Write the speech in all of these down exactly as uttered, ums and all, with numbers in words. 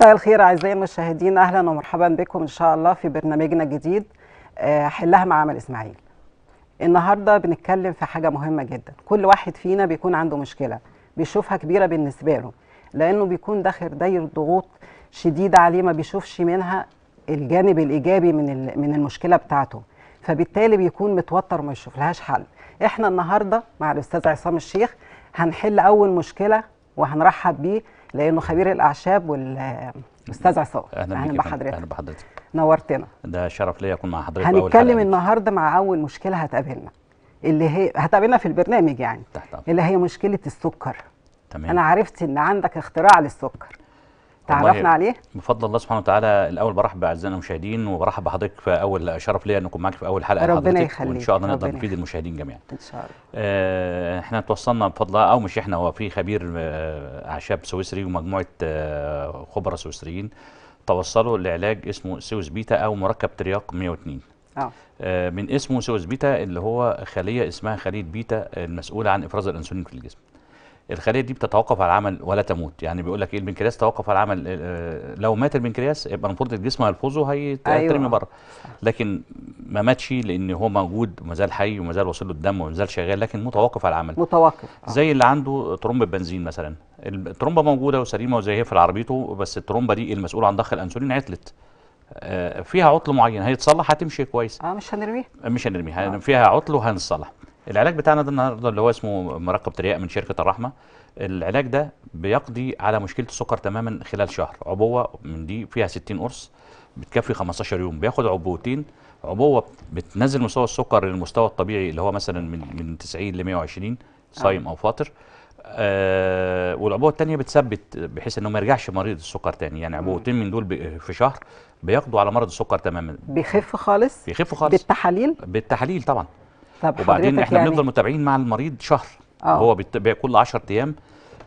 مساء الخير اعزائي المشاهدين، اهلا ومرحبا بكم ان شاء الله في برنامجنا الجديد حلها مع أمل إسماعيل. النهارده بنتكلم في حاجه مهمه جدا، كل واحد فينا بيكون عنده مشكله بيشوفها كبيره بالنسبه له، لانه بيكون داخل داير ضغوط شديده عليه ما بيشوفش منها الجانب الايجابي من من المشكله بتاعته، فبالتالي بيكون متوتر وما يشوفلهاش حل. احنا النهارده مع الاستاذ عصام الشيخ هنحل اول مشكله وهنرحب بيه لانه خبير الاعشاب. والاستاذ عصام اهلا بحضرتك. اهلا بحضرتك، نورتنا، ده شرف ليا اكون مع حضرتك. هنتكلم النهارده مع اول مشكله هتقابلنا، اللي هي هتقابلنا في البرنامج يعني تحت. اللي هي مشكله السكر. تمام، انا عرفت ان عندك اختراع للسكر، تعرفنا عليه بفضل الله سبحانه وتعالى. الاول برحب باعزائنا المشاهدين وبرحب بحضرتك في اول، شرف ليا ان اكون معاك في اول حلقه ربنا يخليك، وان شاء الله نقدر نفيد المشاهدين جميعا ان شاء الله. آه احنا توصلنا بفضل الله، او مش احنا، هو في خبير آه اعشاب سويسري ومجموعه آه خبراء سويسريين توصلوا لعلاج اسمه سويس بيتا او مركب ترياق مئة واثنين. اه من اسمه سويس بيتا اللي هو خليه اسمها خليه بيتا المسؤوله عن افراز الانسولين في الجسم. الخليه دي بتتوقف على العمل ولا تموت، يعني بيقول لك ايه، البنكرياس توقف على العمل، لو مات البنكرياس يبقى المفروض الجسم هيلفظه هيترمي أيوة. بره، لكن ما ماتش لان هو موجود وما زال حي وما زال واصل له الدم وما زال شغال، لكن متوقف على العمل. متوقف آه. زي اللي عنده ترومبه بنزين مثلا، الترومبه موجوده وسليمه وزي هي في عربيته، بس الترومبه دي المسؤوله عن ضخ الانسولين عطلت، فيها عطل معين، هيتصلح هتمشي كويس. اه مش هنرميها مش هنرميها آه. فيها عطل وهنصلح. العلاج بتاعنا ده النهارده اللي هو اسمه مرقب ترياء من شركه الرحمه، العلاج ده بيقضي على مشكله السكر تماما خلال شهر. عبوه من دي فيها ستين قرص بتكفي خمستاشر يوم، بياخد عبوتين، عبوه بتنزل مستوى السكر للمستوى الطبيعي اللي هو مثلا من من تسعين ل مئة وعشرين صايم او فاطر، آه والعبوه الثانيه بتثبت بحيث انه ما يرجعش مريض السكر ثاني، يعني عبوتين من دول في شهر بياخدوا على مرض السكر تماما. بيخف خالص؟ بيخف خالص بالتحاليل؟ بالتحاليل طبعا. طب وبعدين احنا يعني بنفضل متابعين مع المريض شهر. أوه. هو بيتابع كل عشرة ايام،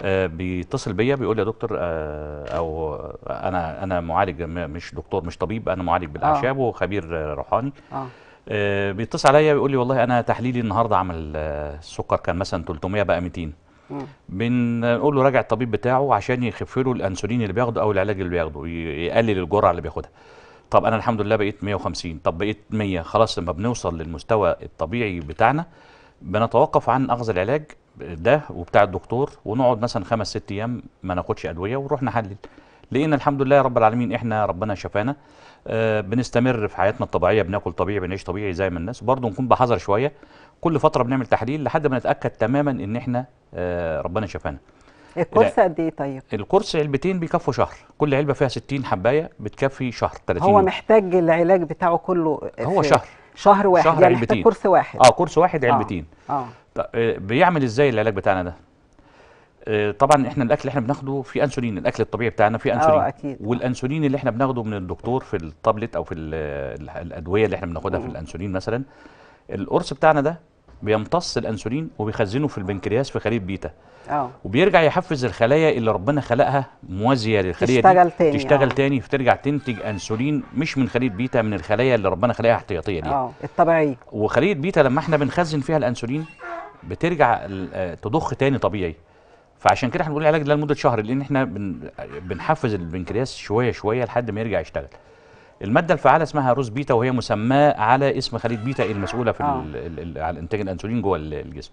آه بيتصل بيا بيقول لي يا دكتور، آه او انا انا معالج، مش دكتور مش طبيب، انا معالج بالاعشاب وخبير روحاني. أوه. آه بيتصل عليا بيقول لي والله انا تحليلي النهارده عمل آه السكر كان مثلا ثلاثمية بقى مئتين. بنقول له راجع الطبيب بتاعه عشان يخف له الانسولين اللي بياخده او العلاج اللي بياخده، يقلل الجرعه اللي بياخدها. طب انا الحمد لله بقيت مئة وخمسين، طب بقيت مئة، خلاص لما بنوصل للمستوى الطبيعي بتاعنا بنتوقف عن اخذ العلاج ده وبتاع الدكتور، ونقعد مثلا خمس ست ايام ما ناخدش ادويه ونروح نحلل، لان الحمد لله رب العالمين احنا ربنا شفانا، آه بنستمر في حياتنا الطبيعيه، بناكل طبيعي، بنعيش طبيعي زي ما الناس، برضه نكون بحذر شويه، كل فتره بنعمل تحليل لحد ما نتاكد تماما ان احنا آه ربنا شفانا. الكورس قد ايه طيب؟ الكورس علبتين بيكفوا شهر، كل علبه فيها ستين حبايه بتكفي شهر ثلاثين. هو محتاج العلاج بتاعه كله هو شهر شهر واحد، شهر يعني محتاج كورس واحد. اه كورس واحد علبتين. اه بيعمل ازاي العلاج بتاعنا ده؟ آه طبعا احنا الاكل اللي احنا بناخده فيه انسولين، الاكل الطبيعي بتاعنا فيه انسولين. اه اكيد. والانسولين اللي احنا بناخده من الدكتور في التابلت او في الادويه اللي احنا بناخدها في الانسولين مثلا، القرص بتاعنا ده بيمتص الانسولين وبيخزنه في البنكرياس في خليه بيتا. اه وبيرجع يحفز الخلايا اللي ربنا خلقها موازيه للخليه تشتغل دي تاني تشتغل أوه. تاني، فترجع تنتج انسولين مش من خليه بيتا، من الخلايا اللي ربنا خلقها احتياطيه دي. اه الطبيعيه. وخليه بيتا لما احنا بنخزن فيها الانسولين بترجع تضخ تاني طبيعي، فعشان كده احنا بنقول العلاج ده لمده شهر، لان احنا بن بنحفز البنكرياس شويه شويه لحد ما يرجع يشتغل. الماده الفعاله اسمها روز بيتا، وهي مسماه على اسم خليه بيتا المسؤوله في ال ال ال على انتاج الانسولين جوه الجسم.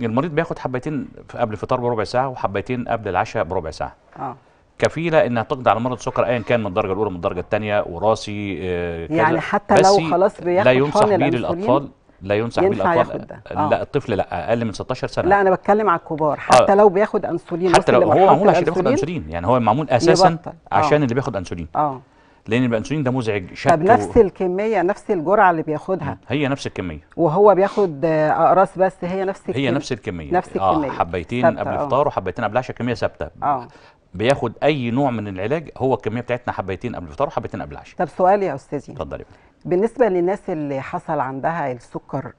المريض بياخد حبتين قبل الفطار بربع ساعه وحبتين قبل العشاء بربع ساعه. اه كفيله انها تقضي على مرض السكر ايا كان، من الدرجه الاولى من الدرجه الثانيه وراسي آه يعني حتى لو خلاص بياخد، لا ينصح بيه للاطفال، لا ينصح بيه الاطفال. لا الطفل لا، اقل من ستاشر سنه. لا انا بتكلم على الكبار حتى آه. لو بياخد انسولين، حتى لو هو معمول عشان ياخد انسولين، يعني هو معمول اساسا عشان اللي بياخد انسولين. اه لان الانسولين ده مزعج شكله. طب نفس الكميه نفس الجرعه اللي بياخدها هي نفس الكميه، وهو بياخد اقراص بس هي نفس الكميه هي نفس الكميه نفس الكميه آه حبيتين قبل الفطار وحبيتين قبل العشاء، كميه ثابته. اه بياخد اي نوع من العلاج، هو الكميه بتاعتنا حبيتين قبل الفطار وحبيتين قبل العشاء. طب سؤالي يا استاذي، اتفضلي. بالنسبه للناس اللي حصل عندها السكر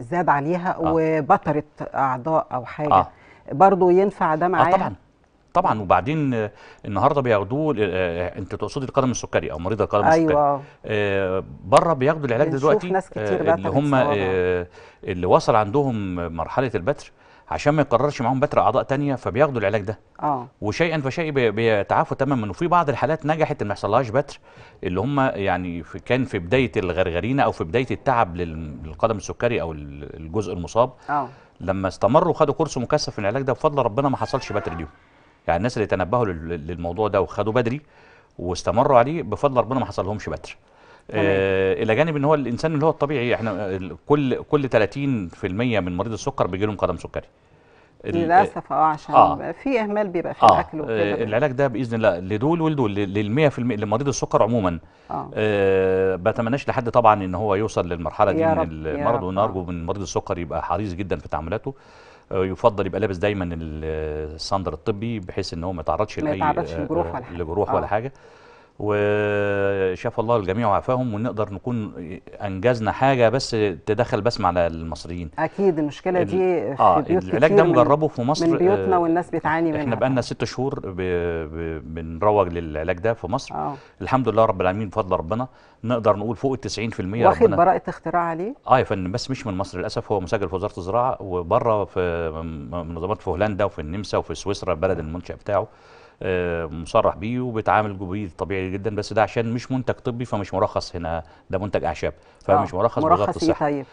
زاد عليها آه. وبطرت اعضاء او حاجه آه. برضه ينفع ده معاها؟ آه طبعا طبعا. وبعدين النهارده بياخدوه، انت تقصدي القدم السكري او مريض القدم السكري. ايوه آه بره بياخدوا العلاج دلوقتي، ناس كتير آه اللي هم آه اللي وصل عندهم مرحله البتر عشان ما يقررش معاهم بتر اعضاء ثانيه فبياخدوا العلاج ده. اه وشيئا فشيء بيتعافوا تماما. وفي بعض الحالات نجحت ان ما يحصلهاش بتر، اللي هم يعني في كان في بدايه الغرغرينه او في بدايه التعب للقدم السكري او الجزء المصاب، اه لما استمروا وخدوا كورس مكثف في العلاج ده بفضل ربنا ما حصلش بتر ليهم. يعني الناس اللي تنبهوا للموضوع ده وخدوا بدري واستمروا عليه بفضل ربنا ما حصلهمش بتر. آه الى جانب ان هو الانسان اللي هو الطبيعي، احنا كل كل ثلاثين بالمئة من مريض السكر بيجي لهم قدم سكري للاسف، اه عشان آه في اهمال بيبقى في آه الاكل وكده. آه العلاج ده باذن الله لدول ولدول لل مئة بالمئة لمريض السكر عموما. اه, آه بتمناش لحد طبعا ان هو يوصل للمرحله دي من المرض، ونرجو من مريض السكر يبقى حريص جدا في تعاملاته. يفضل يبقى لابس دايما الساندر الطبي بحيث ان هو ما يتعرضش لاي لجروح ولا حاجه. وشاف الله الجميع وعافاهم، ونقدر نكون انجزنا حاجه بس تدخل بسمه على المصريين. اكيد المشكله دي في آه بيوت كتير، العلاج ده مجربه في مصر من بيوتنا والناس بتعاني منها. احنا بقالنا ست شهور بنروج للعلاج ده في مصر. أوه. الحمد لله رب العالمين بفضل ربنا نقدر نقول فوق ال تسعين بالمئة واخد براءه اختراع عليه. اه يا فندم بس مش من مصر للاسف، هو مسجل في وزاره الزراعه، وبره في منظمات في هولندا وفي النمسا وفي سويسرا البلد المنشأ بتاعه مصرح بيه وبيتعامل بيه طبيعي جدا. بس ده عشان مش منتج طبي فمش مرخص هنا، ده منتج اعشاب فمش مرخص بوزاره الصحه. مرخص ايه؟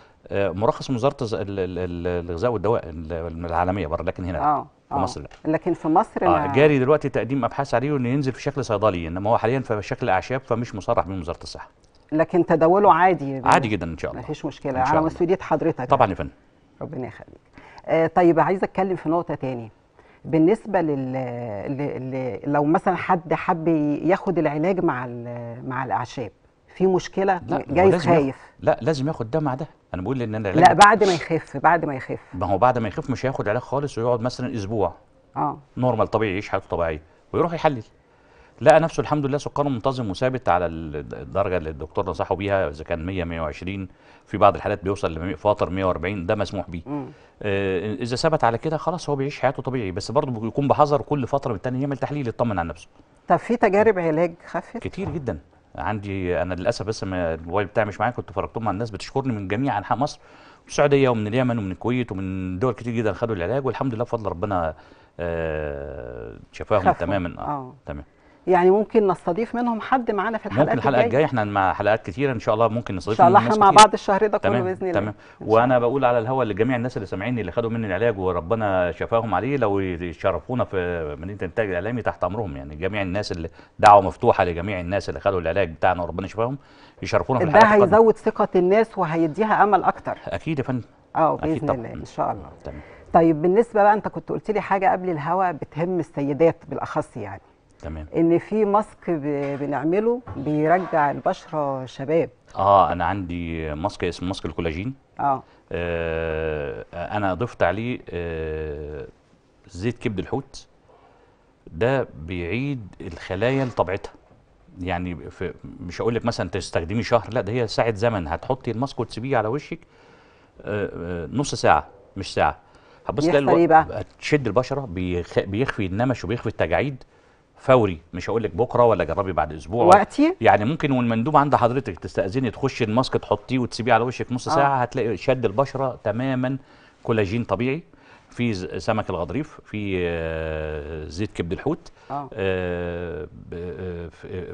طيب مرخص من وزاره الغذاء والدواء العالميه بره، لكن هنا أوه. في أوه. مصر لا. لكن في مصر اه جاري دلوقتي تقديم ابحاث عليه وانه ينزل في شكل صيدلي، انما هو حاليا في شكل اعشاب فمش مصرح بيه من وزاره الصحه. لكن تداوله عادي عادي جدا ان شاء الله، مفيش مشكله على مسؤوليه حضرتك طبعا يا فندم. ربنا يخليك. آه طيب عايزه اتكلم في نقطه تاني بالنسبه لل... لل لو مثلا حد حب ياخد العلاج مع مع الاعشاب، في مشكله جاي خايف؟ لا لازم ياخد ده مع ده. انا بقول ان انا لا بعد ما يخف بعد ما يخف ما هو بعد ما يخف مش هياخد علاج خالص ويقعد مثلا اسبوع اه نورمال طبيعي يعيش حياته طبيعيه ويروح يحلل، لقى نفسه الحمد لله سكره منتظم وثابت على الدرجه اللي الدكتور نصحه بيها، اذا كان مئة مئة وعشرين في بعض الحالات بيوصل ل فاطر مئة وأربعين، ده مسموح بيه. آه اذا ثبت على كده خلاص هو بيعيش حياته طبيعي، بس برضه بيكون بحذر كل فتره من الثانيه يعمل تحليل يطمن على نفسه. طب في تجارب علاج خفت؟ كتير جدا عندي انا للاسف، بس الموبايل بتاعي مش معايا، كنت فرجتهم مع الناس بتشكرني من جميع انحاء مصر، من السعوديه ومن اليمن ومن الكويت ومن دول كتير جدا خدوا العلاج والحمد لله بفضل ربنا آه شفاهم تماما. اه تمام. يعني ممكن نستضيف منهم حد معانا في الحلقات الجايه؟ ممكن الحلقه الجايه، احنا مع حلقات كتيره ان شاء الله ممكن نستضيف. ان شاء الله احنا مع بعض الشهر ده كله باذن الله. تمام. وانا بقول على الهوا لجميع الناس اللي سامعيني اللي خدوا مني العلاج وربنا شفاهم عليه، لو يشرفونا في مدينه الانتاج الاعلامي تحت امرهم، يعني جميع الناس اللي دعوه مفتوحه لجميع الناس اللي خدوا العلاج بتاعنا وربنا شفاهم يشرفونا في الحلقه. ده هيزود ثقه الناس وهيديها امل اكتر. اكيد يا فندم. اه باذن الله ان شاء الله. تمام. طيب بالنسبه بقى انت كنت قلت لي حاجه قبل الهوا بتهم السيدات بالاخص، يعني تمام، ان في ماسك بنعمله بيرجع البشره شباب. اه انا عندي ماسك اسمه ماسك الكولاجين. اه, آه انا ضفت عليه آه زيت كبد الحوت، ده بيعيد الخلايا لطبيعتها. يعني مش هقول لك مثلا تستخدميه شهر، لا ده هي ساعه زمن هتحطي الماسك وتسيبيه على وشك آه آه نص ساعه مش ساعه، هتبص تلاقي هتشد البشره، بيخ... بيخفي النمش وبيخفي التجاعيد فوري. مش هقول لك بكره ولا جربي بعد اسبوع وقتي، يعني ممكن والمندوب عند حضرتك تستاذني تخشي الماسك تحطيه وتسيبيه على وشك نص ساعه. آه. هتلاقي شد البشره تماما، كولاجين طبيعي، في سمك الغضريف، في زيت كبد الحوت، آه. آه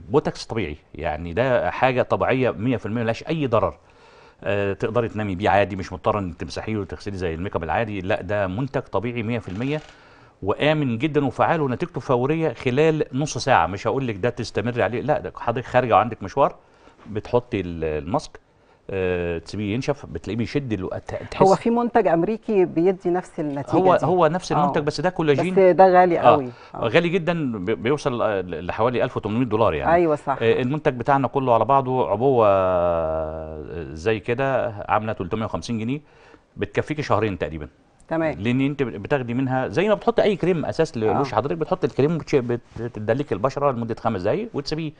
بوتكس طبيعي، يعني ده حاجه طبيعيه مئة بالمئة ملهاش اي ضرر. آه تقدري تنامي بيه عادي، مش مضطره انك تمسحيه وتغسليه زي الميك اب العادي، لا ده منتج طبيعي مئة بالمئة وآمن جدا وفعال، ونتيجته فوريه خلال نص ساعه. مش هقول لك ده تستمر عليه، لا ده حضرتك خارجه وعندك مشوار بتحطي الماسك آه تسيبيه ينشف بتلاقيه بيشد. تحس هو في منتج امريكي بيدي نفس النتيجه هو دي. هو نفس المنتج أوه. بس ده كولاجين، بس ده غالي قوي. آه. غالي جدا، بيوصل لحوالي ألف وثمانمئة دولار يعني. ايوه صح. آه المنتج بتاعنا كله على بعضه عبوه زي كده عامله ثلاثمئة وخمسين جنيه، بتكفيك شهرين تقريبا. تمام. لان انت بتاخدي منها زي ما بتحط اي كريم اساس لوش حضرتك، بتحط الكريم بتدلك البشره لمده خمس دقائق وتسيبيه.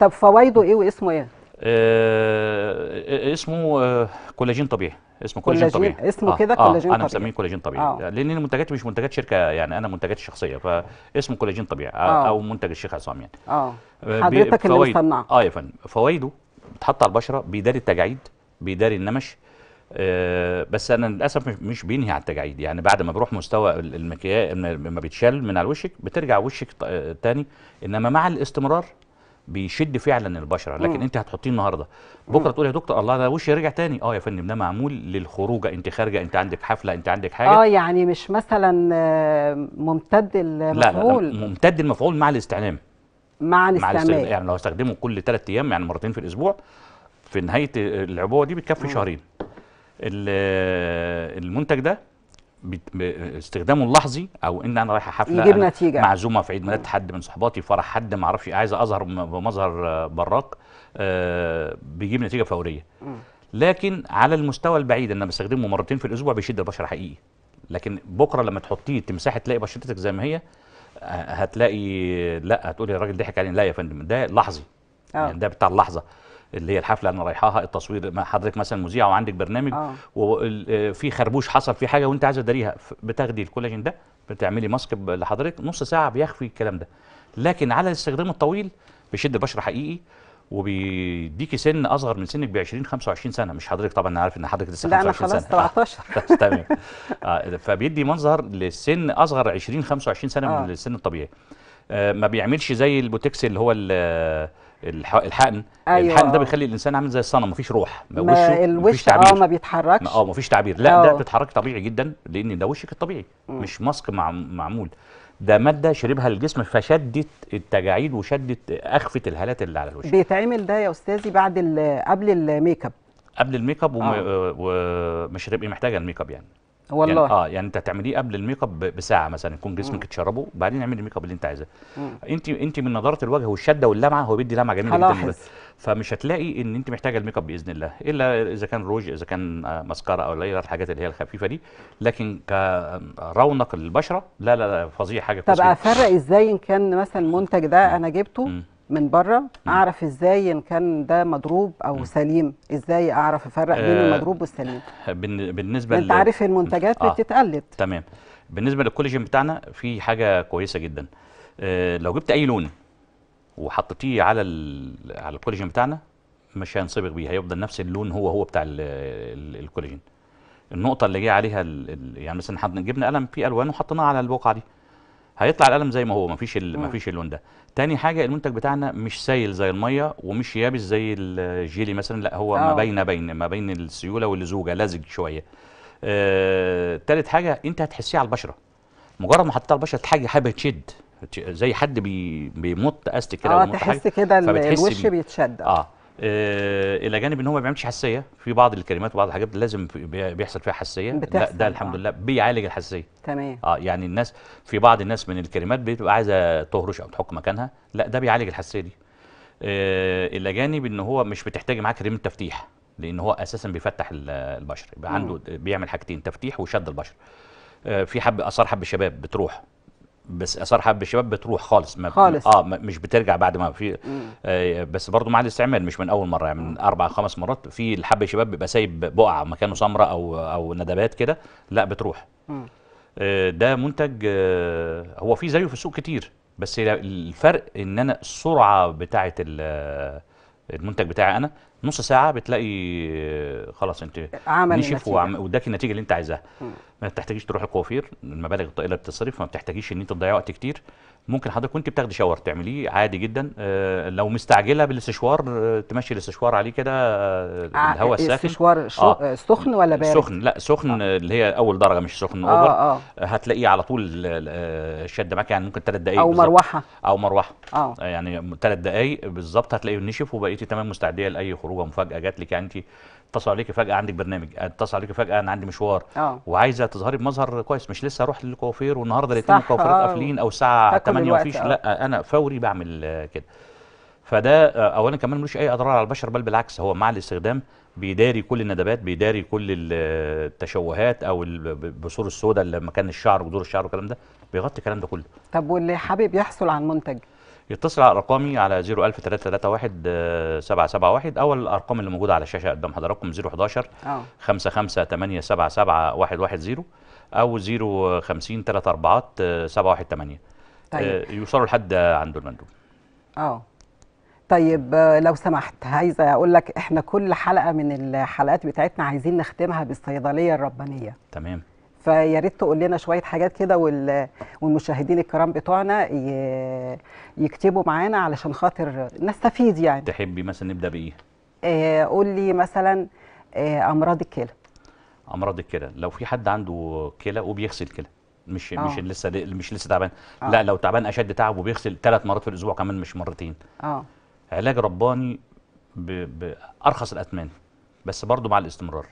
طب فوائده ايه واسمه ايه؟ آه اسمه آه كولاجين طبيعي، اسمه كولاجين طبيعي، اسمه كده كولاجين طبيعي. انا مسميه كولاجين طبيعي. آه. لان منتجاتي مش منتجات شركه، يعني انا منتجاتي الشخصيه، فاسمه كولاجين طبيعي. آه. او منتج الشيخ عصام يعني. اه حضرتك اللي مصنعه. اه يا فندم. فوائده بتحط على البشره، بيداري التجاعيد، بيداري النمش، بس انا للاسف مش بينهي على التجاعيد، يعني بعد ما بروح مستوى المكياج لما بيتشال من على وشك بترجع وشك تاني، انما مع الاستمرار بيشد فعلا البشره، لكن م. انت هتحطيه النهارده بكره تقول يا دكتور الله ده وشي رجع تاني. اه يا فندم ده معمول للخروجه، انت خارجه، انت عندك حفله، انت عندك حاجه. اه يعني مش مثلا ممتد المفعول. لا, لا ممتد المفعول مع الاستعمال. مع الاستعمال يعني لو استخدمه كل ثلاث ايام يعني مرتين في الاسبوع، في نهايه العبوه دي بتكفي م. شهرين. المنتج ده باستخدامه اللحظي، او ان انا رايحه حفله معزومه في عيد ميلاد حد من صحباتي، فرح حد ما اعرفش، عايز اظهر بمظهر براق، بيجيب نتيجه فوريه. لكن على المستوى البعيد انا بستخدمه مرتين في الاسبوع بيشد البشره حقيقي، لكن بكره لما تحطيه تمسحي تلاقي بشرتك زي ما هي، هتلاقي لا هتقولي الراجل ضحك علينا. لا يا فندم ده لحظي، يعني ده بتاع اللحظه اللي هي الحفله انا رايحاها، التصوير مع حضرتك مثلا مذيعه وعندك برنامج آه. وفي خربوش حصل في حاجه وانت عايزه تداريها، بتاخدي الكولاجين ده بتعملي ماسك لحضرتك نص ساعه بيخفي الكلام ده. لكن على الاستخدام الطويل بيشد البشره حقيقي، وبيديكي سن اصغر من سنك ب عشرين خمسة وعشرين سنه. مش حضرتك طبعا انا عارف ان حضرتك لسه خمسة وعشرين سنه. لا انا خلاص سبعتاشر. تمام. فبيدي منظر للسن اصغر عشرين خمسة وعشرين سنه آه. من السن الطبيعي. آه ما بيعملش زي البوتكس اللي هو الحقن. أيوة. الحقن ده بيخلي الانسان عامل زي الصنم، مفيش روح، ما الوش اه ما بيتحركش، اه مفيش تعبير. لا أوه. ده بتتحرك طبيعي جدا، لان ده وشك الطبيعي م. مش ماسك معمول. ده ماده شربها الجسم فشدت التجاعيد وشدت اخفت الهالات اللي على الوش. بيتعمل ده يا استاذي بعد ال قبل الميك اب؟ قبل الميك اب، ومش هتبقي محتاجه الميك اب يعني والله. يعني اه يعني انت تعمليه قبل الميك اب بساعه مثلا، يكون جسمك اتشربه، بعدين اعملي الميك اب اللي انت عايزاه. انت انت من نضاره الوجه والشده واللمعه، هو بيدي لمعه جميله جدا، فمش هتلاقي ان انت محتاجه الميك اب باذن الله، الا اذا كان روج، اذا كان ماسكارا، او غير الحاجات اللي هي الخفيفه دي. لكن كرونق البشره لا لا, لا فظيع حاجه. طب افرق ازاي ان كان مثلا المنتج ده انا جبته مم. من بره؟ اعرف ازاي ان كان ده مضروب او م. سليم؟ ازاي اعرف افرق بين أه المضروب والسليم؟ بالنسبه انت عارف المنتجات آه بتتقلد. تمام. بالنسبه للكولاجين بتاعنا في حاجه كويسه جدا، أه لو جبت اي لون وحطيتيه على على الكولاجين بتاعنا مش هينصبغ بيه، هيفضل نفس اللون هو هو بتاع الكولاجين. النقطه اللي جه عليها يعني مثلا حد جبنا قلم فيه الوان وحطيناه على البقعه دي، هيطلع القلم زي ما هو، مفيش مفيش اللون ده. تاني حاجه المنتج بتاعنا مش سايل زي الميه ومش يابس زي الجيلي مثلا، لا هو أوه. ما بين بين ما بين السيوله واللزوجه، لزج شويه. آه، تالت حاجه انت هتحسيه على البشره، مجرد ما حطيتها على البشره حاجه حابه تشد، زي حد بي بيمط استك كده، بيمط حاجه تحس كده الوش بيتشد. اه آه الى جانب ان هو ما بيعملش حساسيه في بعض الكلمات وبعض الحاجات لازم بيحصل فيها حساسيه، لا ده الحمد لله بيعالج الحساسيه. تمام. اه يعني الناس في بعض الناس من الكلمات بتبقى عايزه تهرش او تحك مكانها، لا ده بيعالج الحساسيه دي. آه الى جانب ان هو مش بتحتاج معاك كريم تفتيح، لان هو اساسا بيفتح البشره، يبقى عنده بيعمل حاجتين، تفتيح وشد البشره. آه في حب اثار حب الشباب بتروح، بس اثار حب الشباب بتروح خالص، ما خالص. اه مش بترجع بعد ما في آه بس برضو مع الاستعمال مش من اول مره، يعني من اربع خمس مرات في الحب الشباب بيبقى سايب بقعه مكانه سمراء او او ندبات كده، لا بتروح. آه ده منتج آه هو في زيه في السوق كتير، بس الفرق ان انا السرعه بتاعه المنتج بتاعي انا نص ساعه بتلاقي خلاص انت نشف واداكي النتيجه اللي انت عايزاها. ما بتحتاجيش تروح الكوافير، المبالغ الطائله بتصرف، ما بتحتاجيش ان انت تضيعي وقت كتير. ممكن حضرتك وانت بتاخدي شاور تعمليه عادي جدا. اه لو مستعجله بالاستشوار تمشي الاستشوار عليه كده الهواء الساخن. الاستشوار آه سخن ولا بارد؟ سخن، لا سخن آه. اللي هي اول درجه مش سخن آه اوفر. آه. هتلاقيه على طول الشد معاك، يعني ممكن ثلاث دقائق او مروحه او مروحه آه. يعني ثلاث دقائق بالظبط هتلاقيه نشف وبقيتي تمام مستعديه لاي خروجه مفاجاه جات لك. يعني انت اتصل عليكي فجاه عندك برنامج، اتصل عليكي فجاه انا عندي مشوار آه. وعايزه تظهري بمظهر كويس، مش لسه هروح للكوافير والنهارده الاثنين الكوافيرات قافلين او الساعه ثمانية مفيش آه. لا انا فوري بعمل كده. فده اولا كمان ملوش اي اضرار على البشره، بل بالعكس هو مع الاستخدام بيداري كل الندبات، بيداري كل التشوهات او البثور السوداء اللي مكان الشعر وجذور الشعر والكلام ده، بيغطي الكلام ده كله. طب واللي حابب يحصل على المنتج يتصل على ارقامي على صفر واحد صفر ثلاثة ثلاثة واحد سبعة سبعة واحد او الارقام اللي موجوده على الشاشه قدام حضراتكم صفر واحد واحد خمسة خمسة ثمانية سبعة سبعة واحد واحد صفر او صفر خمسين ثلاثة أربعة سبعة واحد ثمانية. طيب. يوصلوا لحد عند المندوب. اه طيب لو سمحت، عايزه اقول لك احنا كل حلقه من الحلقات بتاعتنا عايزين نختمها بالصيدليه الربانيه. تمام. فيا ريت تقول لنا شويه حاجات كده، والمشاهدين الكرام بتوعنا يكتبوا معانا علشان خاطر نستفيد. يعني تحبي مثلا نبدا بايه؟ آه قول لي مثلا آه امراض الكلى. امراض الكلى، لو في حد عنده كلى وبيغسل كلى، مش أوه. مش لسه مش لسه تعبان، لا لو تعبان اشد تعب وبيغسل ثلاث مرات في الاسبوع كمان مش مرتين. اه علاج رباني بارخص الاثمان، بس برضو مع الاستمرار.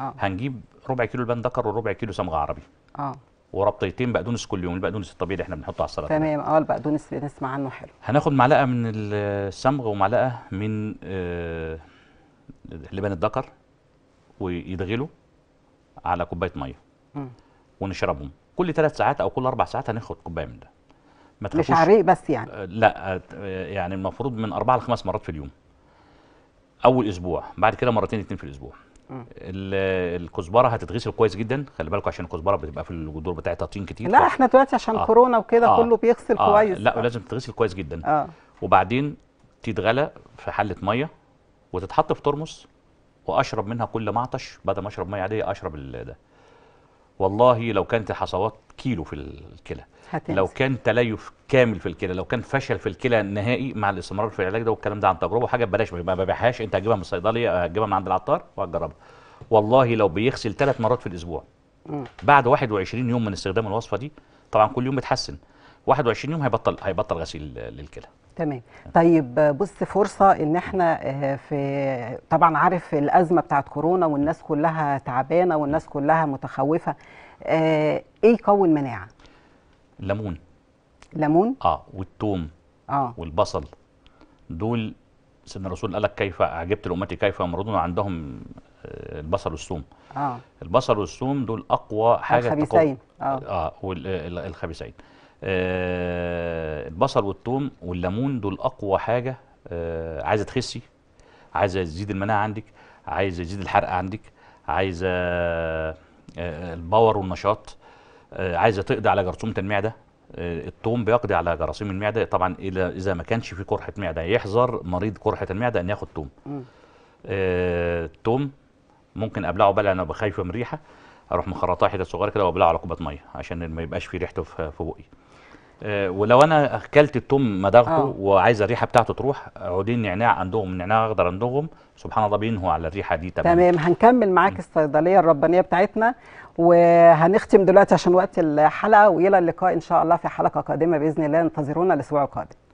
أوه. هنجيب ربع كيلو لبان ذكر وربع كيلو صمغ عربي. اه وربطتين بقدونس كل يوم، البقدونس الطبيعي اللي احنا بنحطه على السلطه. تمام. اه البقدونس بنسمع عنه حلو. هناخد معلقه من الصمغ ومعلقه من آه لبان الذكر ويتغلوا على كوبايه ميه ونشربهم كل ثلاث ساعات او كل اربع ساعات، هناخد كوبايه من ده. ما تخافوش، مش عريق بس يعني. آه لا آه يعني المفروض من اربعه لخمس مرات في اليوم اول اسبوع، بعد كده مرتين اتنين في الاسبوع. الكزبره هتتغسل كويس جدا، خلي بالكم عشان الكزبره بتبقى في الجذور بتاعتها طين كتير. لا احنا دلوقتي عشان آه. كورونا وكده آه. كله بيغسل آه. كويس. لا آه. لازم تتغسل كويس جدا. آه. وبعدين تتغلى في حله ميه وتتحط في ترمس، واشرب منها كل ما اعطش، بدل ما اشرب ميه عاديه اشرب ده. والله لو كانت الحصوات كيلو في الكلى، لو كان تليف كامل في الكلى، لو كان فشل في الكلى نهائي مع الاستمرار في العلاج ده، والكلام ده عن تجربه، حاجه ببلاش ما ببيعهاش، انت هتجيبها من الصيدليه، هتجيبها من عند العطار وهتجربها. والله لو بيغسل ثلاث مرات في الاسبوع بعد واحد وعشرين يوم من استخدام الوصفه دي، طبعا كل يوم بتحسن، واحد وعشرين يوم هيبطل هيبطل غسيل للكلى. تمام. طيب بص، فرصه ان احنا في طبعا عارف الازمه بتاعت كورونا والناس كلها تعبانه والناس كلها متخوفه، ايه يقوي المناعه؟ الليمون. ليمون اه والثوم اه والبصل، دول سيدنا الرسول قال لك كيف اعجبت لامتي كيف يمرضون، عندهم البصل والثوم. اه البصل والثوم دول اقوى حاجه. الخبيثين اه اه والخبيثين آه البصل والثوم والليمون دول اقوى حاجه. آه عايزه تخسي، عايزه تزيد المناعه عندك، عايزه تزيد الحرق عندك، عايزه آه الباور والنشاط، آه عايزه تقضي على جرثومه المعده. آه الثوم بيقضي على جراثيم المعده طبعا، اذا ما كانش في قرحه معده. يحذر مريض قرحه المعده ان ياخد ثوم. الثوم آه ممكن ابلعه بقى، انا بخايفه من ريحه، اروح مخرطاه حتت صغيره كده وابلعه على كوبايه ميه عشان ما يبقاش في ريحته في بقي. أه ولو انا اكلت التوم مداغته وعايزه الريحه بتاعته تروح، عودين نعناع عندهم، نعناع اخضر عندهم، سبحان الله بينهوا على الريحه دي. تمام. تمام. هنكمل معاك الصيدليه الربانيه بتاعتنا، وهنختم دلوقتي عشان وقت الحلقه، والى اللقاء ان شاء الله في حلقه قادمه باذن الله، انتظرونا الاسبوع القادم.